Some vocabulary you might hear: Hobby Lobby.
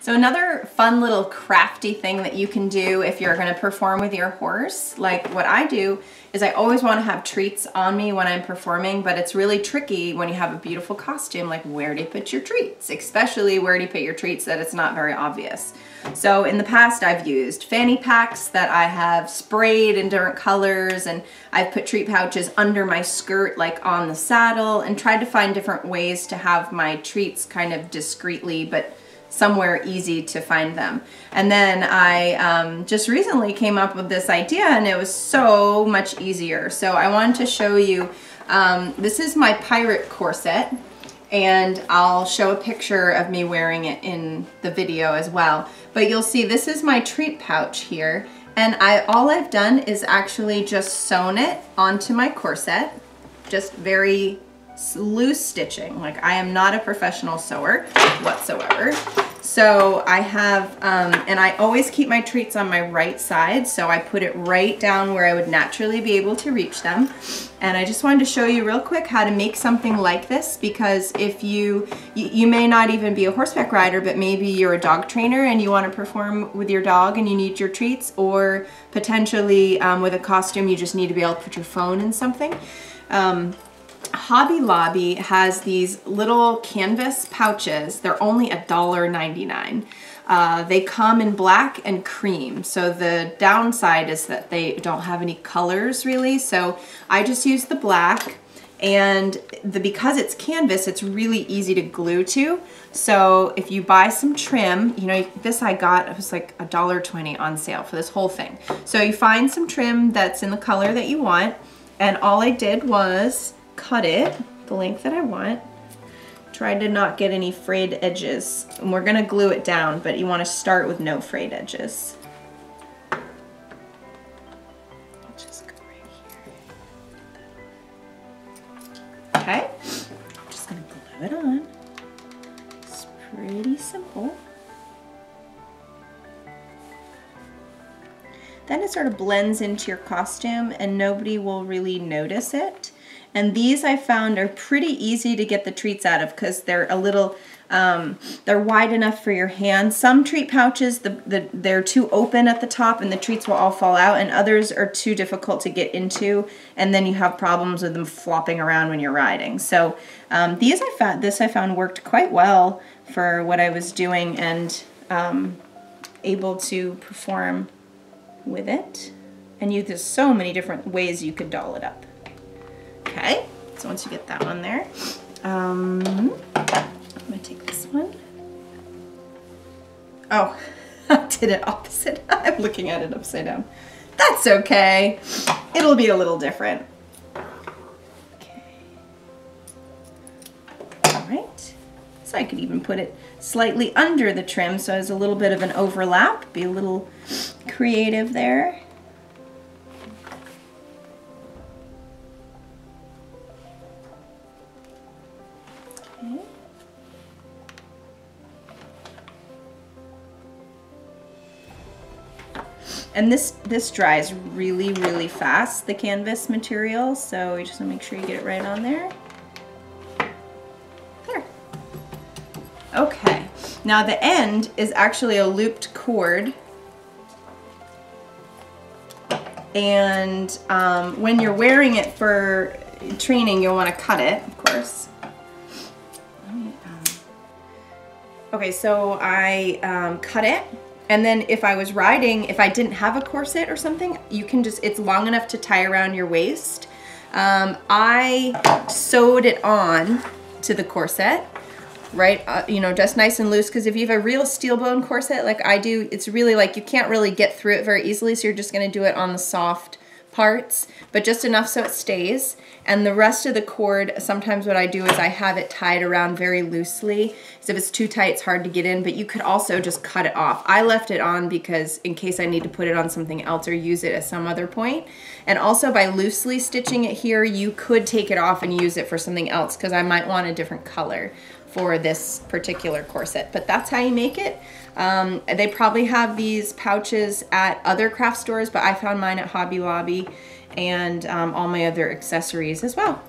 So another fun little crafty thing that you can do if you're going to perform with your horse, like what I do, is I always want to have treats on me when I'm performing, but it's really tricky when you have a beautiful costume, like where do you put your treats? Especially where do you put your treats that it's not very obvious. So in the past I've used fanny packs that I have sprayed in different colors, and I've put treat pouches under my skirt, like on the saddle, and tried to find different ways to have my treats kind of discreetly, but somewhere easy to find them. And then I just recently came up with this idea, and it was so much easier. So I wanted to show you, this is my pirate corset, and I'll show a picture of me wearing it in the video as well. But you'll see this is my treat pouch here, and all I've done is actually just sewn it onto my corset, just very loose stitching. Like, I am not a professional sewer whatsoever. So I have, and I always keep my treats on my right side, so I put it right down where I would naturally be able to reach them. And I just wanted to show you real quick how to make something like this, because if you may not even be a horseback rider, but maybe you're a dog trainer and you want to perform with your dog and you need your treats, or potentially with a costume you just need to be able to put your phone in something. Hobby Lobby has these little canvas pouches. They're only $1.99. They come in black and cream. So the downside is that they don't have any colors really. So I just use the black, and because it's canvas, it's really easy to glue to. So if you buy some trim, you know, this I got, it was like $1.20 on sale for this whole thing. So you find some trim that's in the color that you want. And all I did was cut it the length that I want. Tried to not get any frayed edges. And we're gonna glue it down, but you wanna start with no frayed edges. I'll just go right here. Okay, I'm just gonna glue it on. It's pretty simple. Then it sort of blends into your costume and nobody will really notice it. And these I found are pretty easy to get the treats out of, because they're a little, they're wide enough for your hand. Some treat pouches, they're too open at the top and the treats will all fall out, and others are too difficult to get into, and then you have problems with them flopping around when you're riding. So this I found worked quite well for what I was doing, and able to perform with it. And there's so many different ways you could doll it up. Okay, so once you get that one there, I'm gonna take this one. Oh, I did it opposite. I'm looking at it upside down. That's okay. It'll be a little different. Okay. All right. So I could even put it slightly under the trim, so there's a little bit of an overlap. Be a little creative there. And this dries really, really fast, the canvas material, so you just want to make sure you get it right on there. There. Okay, now the end is actually a looped cord. And when you're wearing it for training, you'll want to cut it, of course. Okay, so I cut it. And then if I was riding, if I didn't have a corset or something, you can just, it's long enough to tie around your waist. I sewed it on to the corset, right? You know, just nice and loose, because if you have a real steel bone corset like I do, it's really like, you can't really get through it very easily, so you're just gonna do it on the soft parts, but just enough so it stays. And the rest of the cord, sometimes what I do is I have it tied around very loosely, because if it's too tight, it's hard to get in, but you could also just cut it off. I left it on because in case I need to put it on something else or use it at some other point. And also by loosely stitching it here, you could take it off and use it for something else, because I might want a different color for this particular corset. But that's how you make it. They probably have these pouches at other craft stores, but I found mine at Hobby Lobby, and all my other accessories as well.